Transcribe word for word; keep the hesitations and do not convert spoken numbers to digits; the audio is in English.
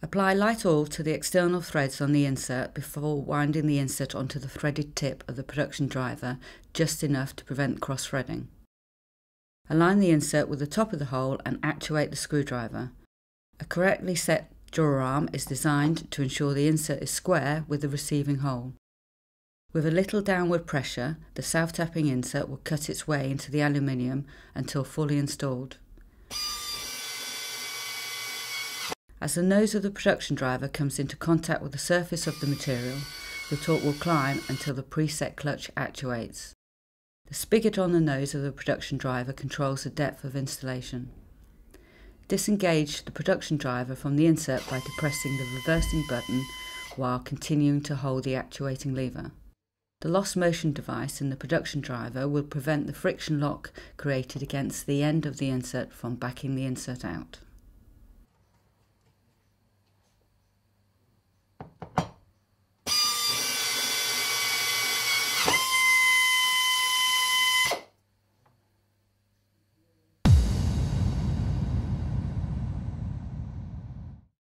Apply light oil to the external threads on the insert before winding the insert onto the threaded tip of the production driver just enough to prevent cross-threading. Align the insert with the top of the hole and actuate the screwdriver. A correctly set DuraArm is designed to ensure the insert is square with the receiving hole. With a little downward pressure, the self-tapping insert will cut its way into the aluminium until fully installed. As the nose of the production driver comes into contact with the surface of the material, the torque will climb until the preset clutch actuates. The spigot on the nose of the production driver controls the depth of installation. Disengage the production driver from the insert by depressing the reversing button while continuing to hold the actuating lever. The lost motion device in the production driver will prevent the friction lock created against the end of the insert from backing the insert out.